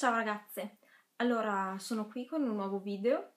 Ciao ragazze, allora sono qui con un nuovo video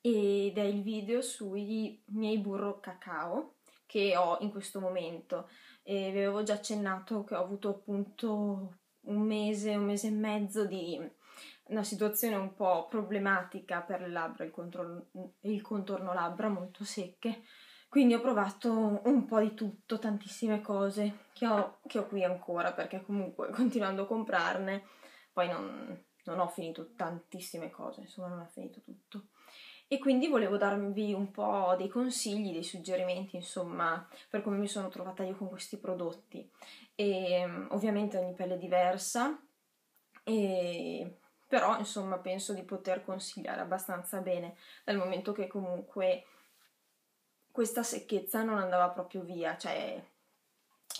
ed è il video sui miei burro cacao che ho in questo momento. Vi avevo già accennato che ho avuto appunto un mese e mezzo di una situazione un po' problematica per le labbra, il contorno labbra molto secche, quindi ho provato un po' di tutto, tantissime cose che ho qui ancora, perché comunque continuando a comprarne poi non ho finito tantissime cose, insomma non ho finito tutto. E quindi volevo darvi un po' dei consigli, dei suggerimenti, insomma, per come mi sono trovata io con questi prodotti. E ovviamente ogni pelle è diversa, però insomma penso di poter consigliare abbastanza bene, dal momento che comunque questa secchezza non andava proprio via, cioè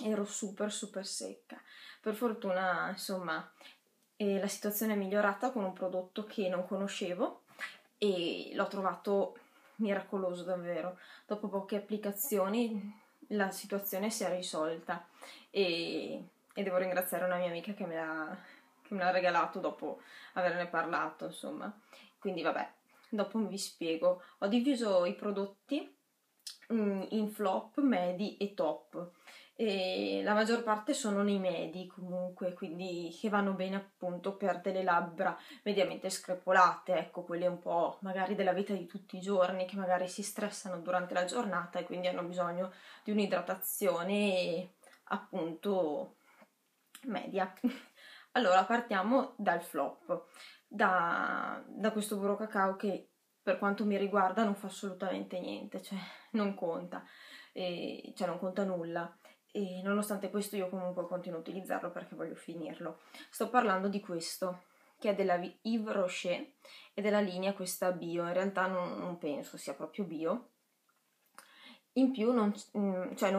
ero super secca. Per fortuna, insomma, la situazione è migliorata con un prodotto che non conoscevo e l'ho trovato miracoloso davvero. Dopo poche applicazioni la situazione si è risolta e devo ringraziare una mia amica che me l'ha regalato dopo averne parlato, insomma. Quindi vabbè, dopo vi spiego. Ho diviso i prodotti in flop, medi e top, e la maggior parte sono nei medi comunque, quindi che vanno bene appunto per delle labbra mediamente screpolate, ecco, quelle un po' magari della vita di tutti i giorni, che magari si stressano durante la giornata e quindi hanno bisogno di un'idratazione appunto media. Allora partiamo dal flop, da questo burro cacao che per quanto mi riguarda non fa assolutamente niente, cioè non conta, non conta nulla. E nonostante questo io comunque continuo a utilizzarlo perché voglio finirlo. Sto parlando di questo, che è della Yves Rocher e della linea questa bio, in realtà non penso sia proprio bio. In più non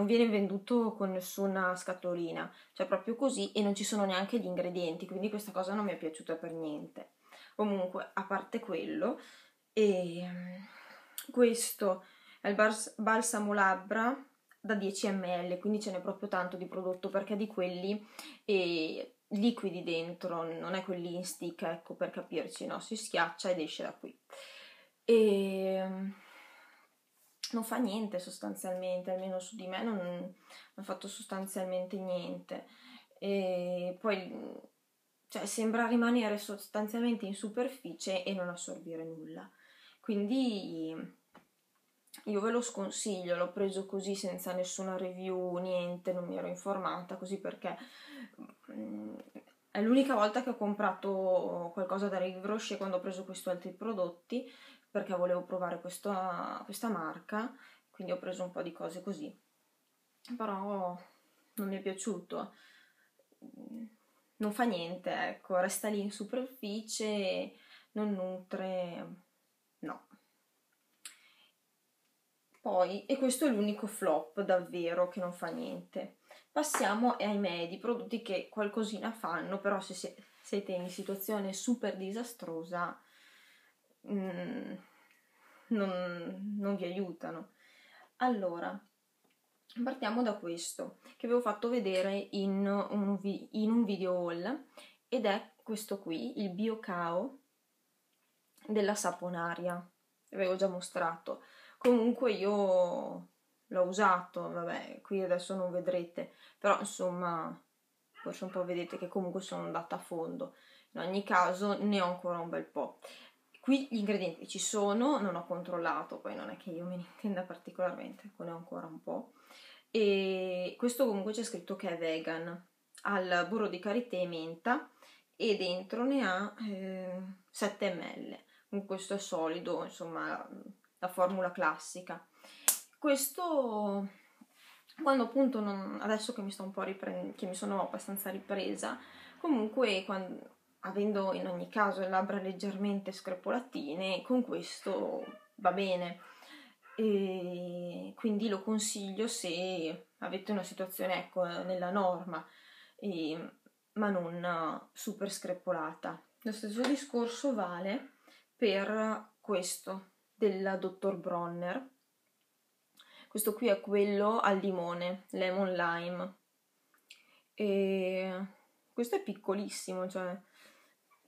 viene venduto con nessuna scatolina, cioè proprio così, e non ci sono neanche gli ingredienti, quindi questa cosa non mi è piaciuta per niente. Comunque, a parte quello, questo è il balsamo labbra da 10 ml, quindi ce n'è proprio tanto di prodotto, perché di quelli liquidi dentro, non è quelli in stick, ecco, per capirci, no? Si schiaccia ed esce da qui e non fa niente sostanzialmente, almeno su di me non ha fatto sostanzialmente niente. E poi sembra rimanere sostanzialmente in superficie e non assorbire nulla, quindi io ve lo sconsiglio. L'ho preso così senza nessuna review, niente, non mi ero informata, così, perché è l'unica volta che ho comprato qualcosa da Yves Rocher, quando ho preso questi altri prodotti, perché volevo provare questa marca, quindi ho preso un po' di cose così, però non mi è piaciuto, non fa niente, ecco, resta lì in superficie, non nutre, no. Poi, e questo è l'unico flop davvero che non fa niente. Passiamo ai medi, prodotti che qualcosina fanno, però se siete in situazione super disastrosa non vi aiutano. Allora, partiamo da questo, che vi ho fatto vedere in un video haul, ed è questo qui, il Bio Cao della Saponaria, che vi avevo già mostrato. Comunque io l'ho usato, vabbè, qui adesso non vedrete, però insomma forse un po' vedete che comunque sono andata a fondo. In ogni caso ne ho ancora un bel po'. Qui gli ingredienti ci sono, non ho controllato, poi non è che io me ne intenda particolarmente, ne ho ancora un po'. E questo comunque c'è scritto che è vegan, al burro di karité e menta, e dentro ne ha 7 ml. Comunque questo è solido, insomma, la formula classica. Questo, quando appunto adesso che mi sto un po' che mi sono abbastanza ripresa, comunque avendo in ogni caso le labbra leggermente screpolatine, con questo va bene. E quindi lo consiglio se avete una situazione, ecco, nella norma, ma non super screpolata. Lo stesso discorso vale per questo della Dr. Bronner. Questo qui è quello al limone, lemon lime, e questo è piccolissimo, cioè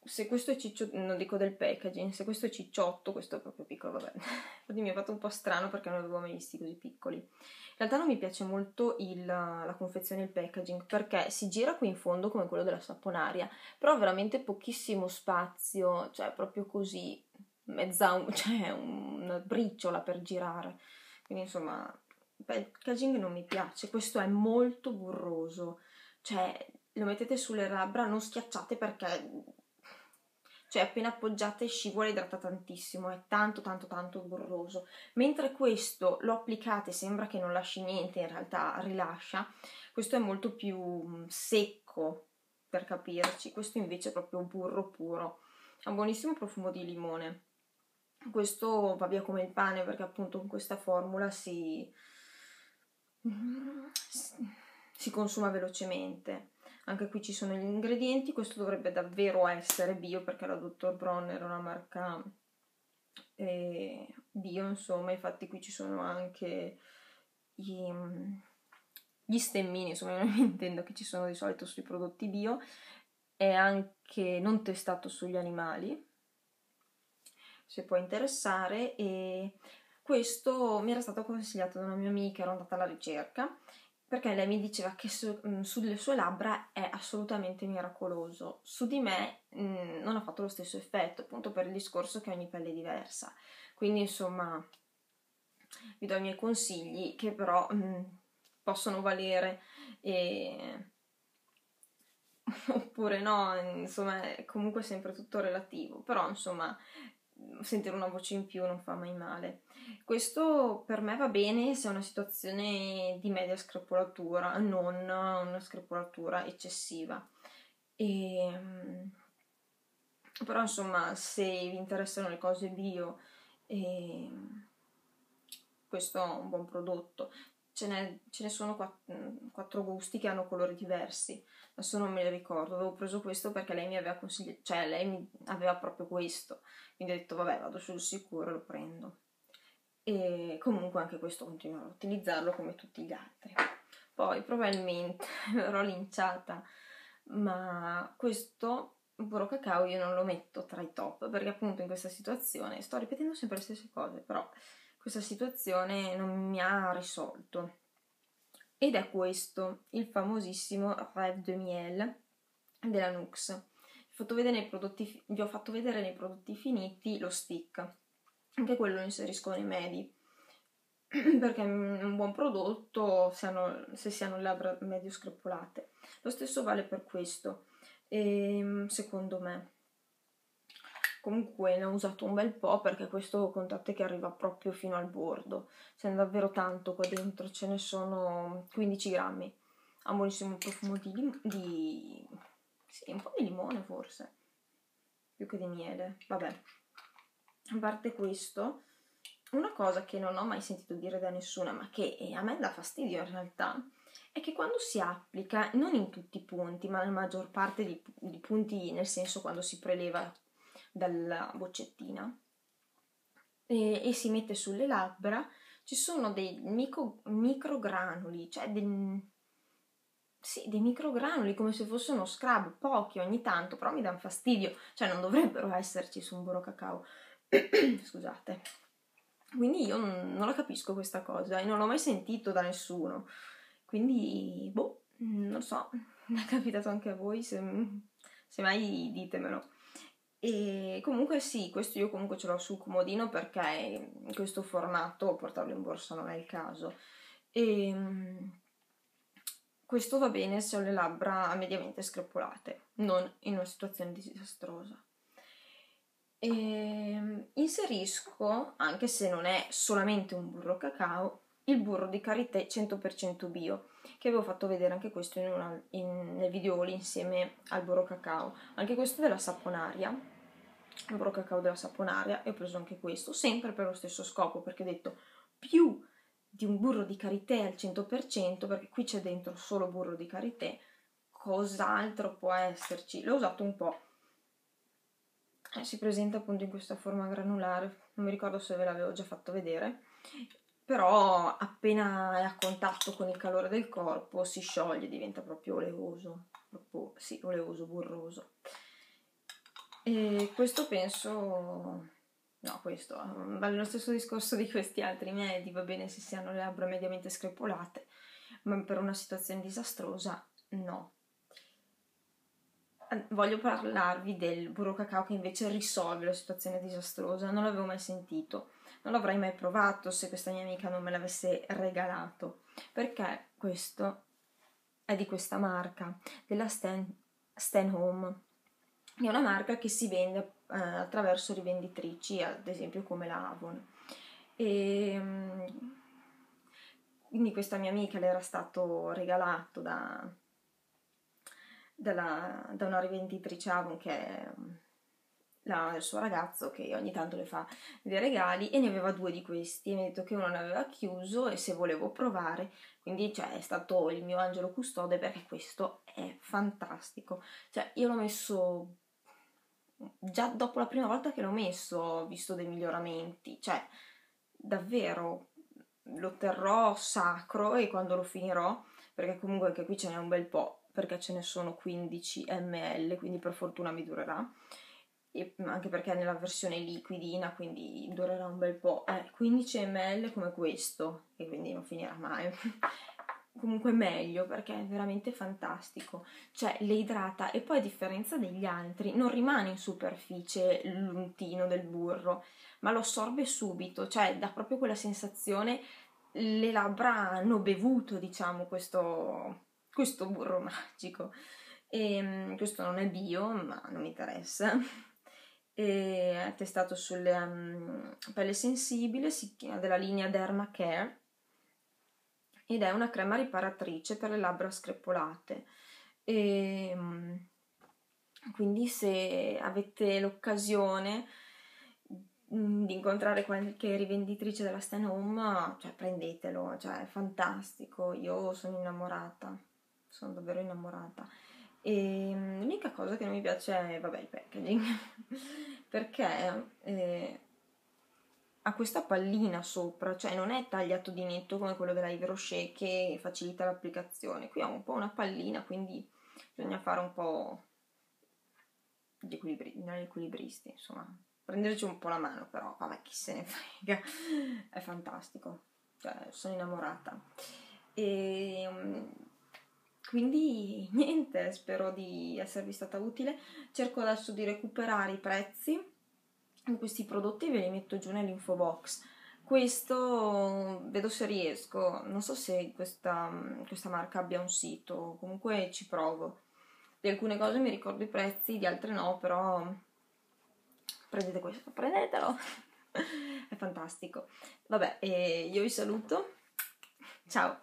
se questo è cicciotto, non dico del packaging, se questo è cicciotto, questo è proprio piccolo, vabbè. Infatti mi è fatto un po' strano perché non avevo mai visti così piccoli. In realtà non mi piace molto la confezione e il packaging, perché si gira qui in fondo come quello della Saponaria, però veramente pochissimo spazio, cioè proprio così, cioè una briciola per girare. Quindi insomma, il packaging non mi piace, questo è molto burroso, cioè lo mettete sulle labbra, non schiacciate perché... cioè appena appoggiate scivola, idrata tantissimo, è tanto tanto tanto burroso, mentre questo lo applicate sembra che non lasci niente, in realtà rilascia, questo è molto più secco, per capirci, questo invece è proprio burro puro, ha un buonissimo profumo di limone, questo va via come il pane perché appunto con questa formula si consuma velocemente. Anche qui ci sono gli ingredienti, questo dovrebbe davvero essere bio perché la Dr. Bronner è una marca bio, insomma, infatti qui ci sono anche gli stemmini, insomma, non mi intendo, che ci sono di solito sui prodotti bio, è anche non testato sugli animali, se può interessare, e questo mi era stato consigliato da una mia amica, ero andata alla ricerca, perché lei mi diceva che sulle sue labbra è assolutamente miracoloso, su di me non ha fatto lo stesso effetto, appunto per il discorso che ogni pelle è diversa, quindi insomma vi do i miei consigli che però possono valere oppure no, insomma è comunque sempre tutto relativo, però insomma sentire una voce in più non fa mai male. Questo per me va bene se è una situazione di media screpolatura, non una screpolatura eccessiva, però insomma se vi interessano le cose bio questo è un buon prodotto. Ce ne sono 4 gusti che hanno colori diversi, adesso non me li ricordo, avevo preso questo perché lei mi aveva consigliato, cioè lei mi aveva proprio questo, quindi ho detto vabbè vado sul sicuro e lo prendo, e comunque anche questo continuerò a utilizzarlo come tutti gli altri. Poi probabilmente verrò linciata, ma questo burro cacao io non lo metto tra i top perché appunto in questa situazione, sto ripetendo sempre le stesse cose però... questa situazione non mi ha risolto, ed è questo, il famosissimo Rêve de Miel della Nuxe. Vi ho fatto vedere nei prodotti finiti lo stick, anche quello lo inserisco nei medi perché è un buon prodotto se si hanno labbra medio screpolate, lo stesso vale per questo, secondo me. Comunque ne ho usato un bel po' perché questo contate che arriva proprio fino al bordo, c'è davvero tanto qua dentro, ce ne sono 15 grammi, ha un buonissimo profumo sì, un po' di limone forse, più che di miele, vabbè. A parte questo, una cosa che non ho mai sentito dire da nessuna, ma che a me dà fastidio in realtà, è che quando si applica, non in tutti i punti, ma nella maggior parte di punti, nel senso quando si preleva dalla boccettina e si mette sulle labbra, ci sono dei microgranuli, cioè dei microgranuli come se fosse uno scrub, pochi ogni tanto, però mi danno fastidio, cioè non dovrebbero esserci su un burro cacao scusate, quindi io non la capisco questa cosa e non l'ho mai sentito da nessuno, quindi boh, non so, mi è capitato anche a voi, se mai ditemelo. E comunque sì, questo io comunque ce l'ho sul comodino perché in questo formato portarlo in borsa non è il caso, e questo va bene se ho le labbra mediamente screpolate, non in una situazione disastrosa, e inserisco, anche se non è solamente un burro cacao, il burro di karité 100% bio, che avevo fatto vedere anche questo nel video insieme al burro cacao, anche questo della Saponaria, il burro cacao della Saponaria, e ho preso anche questo, sempre per lo stesso scopo, perché ho detto più di un burro di karité al 100%, perché qui c'è dentro solo burro di karité, cos'altro può esserci? L'ho usato un po', si presenta appunto in questa forma granulare, non mi ricordo se ve l'avevo già fatto vedere, però appena è a contatto con il calore del corpo si scioglie, diventa proprio oleoso, burroso. E questo penso... No, questo vale lo stesso discorso di questi altri inedi, va bene se si hanno le labbra mediamente screpolate, ma per una situazione disastrosa no. Voglio parlarvi del burro cacao, che invece risolve la situazione disastrosa. Non l'avevo mai sentito, non l'avrei mai provato se questa mia amica non me l'avesse regalato, perché questo è di questa marca, della Stanhome, è una marca che si vende attraverso rivenditrici, ad esempio come la Avon. E quindi questa mia amica le era stato regalato da una rivenditrice Avon, che è la mamma del suo ragazzo, che ogni tanto le fa dei regali, e ne aveva due di questi e mi ha detto che uno ne aveva chiuso e se volevo provare. Quindi cioè, è stato il mio angelo custode, perché questo è fantastico. Cioè, io l'ho messo già dopo la prima volta che l'ho messo, ho visto dei miglioramenti, cioè davvero lo terrò sacro, e quando lo finirò, perché comunque anche qui ce n'è un bel po', perché ce ne sono 15 ml, quindi per fortuna mi durerà, e anche perché è nella versione liquidina, quindi durerà un bel po', 15 ml come questo, e quindi non finirà mai. Comunque meglio, perché è veramente fantastico, cioè le idrata, e poi a differenza degli altri non rimane in superficie l'untino del burro, ma lo assorbe subito, cioè dà proprio quella sensazione, le labbra hanno bevuto, diciamo, questo burro magico. E questo non è bio, ma non mi interessa. E è testato sulle pelle sensibili, della linea Derma Care, ed è una crema riparatrice per le labbra screpolate. E quindi se avete l'occasione di incontrare qualche rivenditrice della Stanhome, cioè, prendetelo, cioè, è fantastico, io sono innamorata, sono davvero innamorata. E l'unica cosa che non mi piace è, vabbè, il packaging perché ha questa pallina sopra, cioè non è tagliato di netto come quello della Yves Rocher, che facilita l'applicazione. Qui ha un po' una pallina, quindi bisogna fare un po' di equilibristi, insomma, prenderci un po' la mano, però vabbè, chi se ne frega, è fantastico, cioè sono innamorata. E quindi niente, spero di esservi stata utile. Cerco adesso di recuperare i prezzi di questi prodotti, ve li metto giù nell'info box. Questo vedo se riesco, non so se questa marca abbia un sito, comunque ci provo. Di alcune cose mi ricordo i prezzi, di altre no, però prendete questo, prendetelo è fantastico. Vabbè, io vi saluto, ciao.